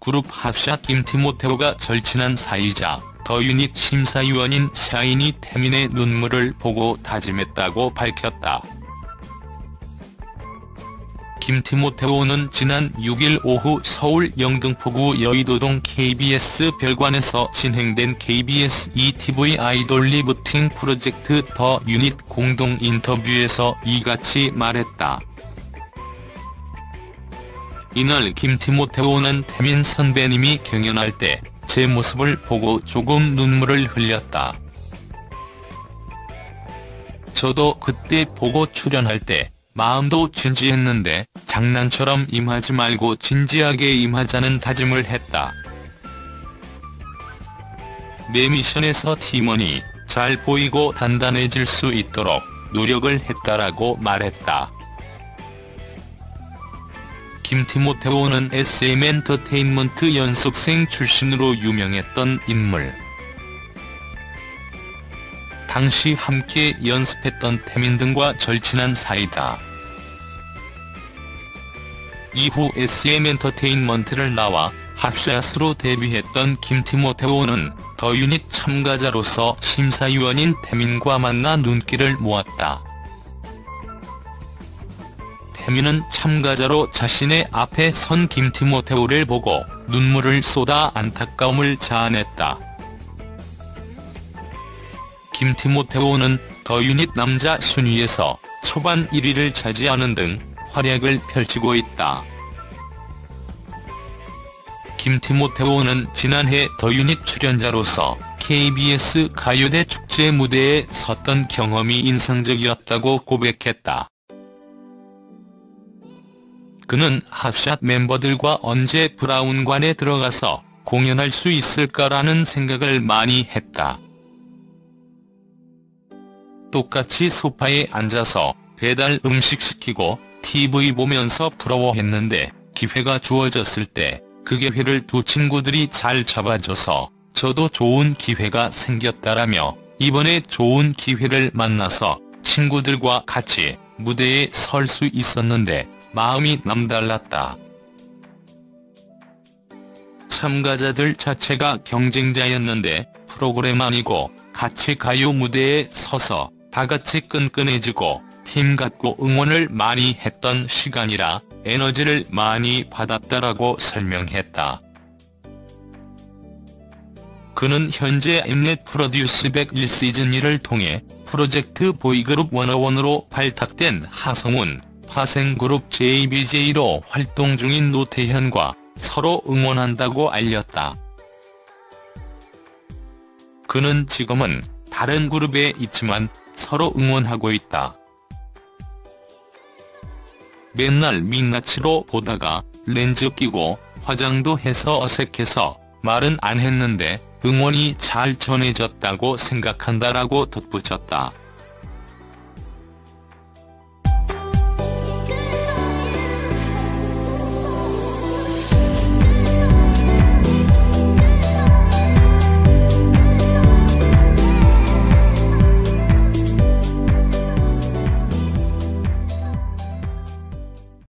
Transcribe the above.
그룹 핫샷 김티모테오가 절친한 사이자 더유닛 심사위원인 샤이니 태민의 눈물을 보고 다짐했다고 밝혔다. 김티모테오는 지난 6일 오후 서울 영등포구 여의도동 KBS 별관에서 진행된 KBS 2TV 아이돌 리부팅 프로젝트 더유닛 공동 인터뷰에서 이같이 말했다. 이날 김티모테오는 태민 선배님이 경연할 때 제 모습을 보고 조금 눈물을 흘렸다. 저도 그때 보고 출연할 때 마음도 진지했는데 장난처럼 임하지 말고 진지하게 임하자는 다짐을 했다. 매 미션에서 팀원이 잘 보이고 단단해질 수 있도록 노력을 했다라고 말했다. 김티모테오는 SM엔터테인먼트 연습생 출신으로 유명했던 인물. 당시 함께 연습했던 태민 등과 절친한 사이다. 이후 SM엔터테인먼트를 나와 핫샷으로 데뷔했던 김티모테오는 더유닛 참가자로서 심사위원인 태민과 만나 눈길을 모았다. 태민은 참가자로 자신의 앞에 선 김티모테오를 보고 눈물을 쏟아 안타까움을 자아냈다. 김티모테오는 더유닛 남자 순위에서 초반 1위를 차지하는 등 활약을 펼치고 있다. 김티모테오는 지난해 더유닛 출연자로서 KBS 가요대 축제 무대에 섰던 경험이 인상적이었다고 고백했다. 그는 핫샷 멤버들과 언제 브라운관에 들어가서 공연할 수 있을까라는 생각을 많이 했다. 똑같이 소파에 앉아서 배달 음식 시키고 TV 보면서 부러워했는데 기회가 주어졌을 때 그 기회를 두 친구들이 잘 잡아줘서 저도 좋은 기회가 생겼다라며 이번에 좋은 기회를 만나서 친구들과 같이 무대에 설 수 있었는데 마음이 남달랐다. 참가자들 자체가 경쟁자였는데 프로그램 아니고 같이 가요 무대에 서서 다같이 끈끈해지고 팀 같고 응원을 많이 했던 시간이라 에너지를 많이 받았다라고 설명했다. 그는 현재 엠넷 프로듀스 101 시즌 2를 통해 프로젝트 보이그룹 101으로 발탁된 하성운, 화생그룹 JBJ로 활동 중인 노태현과 서로 응원한다고 알렸다. 그는 지금은 다른 그룹에 있지만 서로 응원하고 있다. 맨날 민낯으로 보다가 렌즈 끼고 화장도 해서 어색해서 말은 안 했는데 응원이 잘 전해졌다고 생각한다라고 덧붙였다.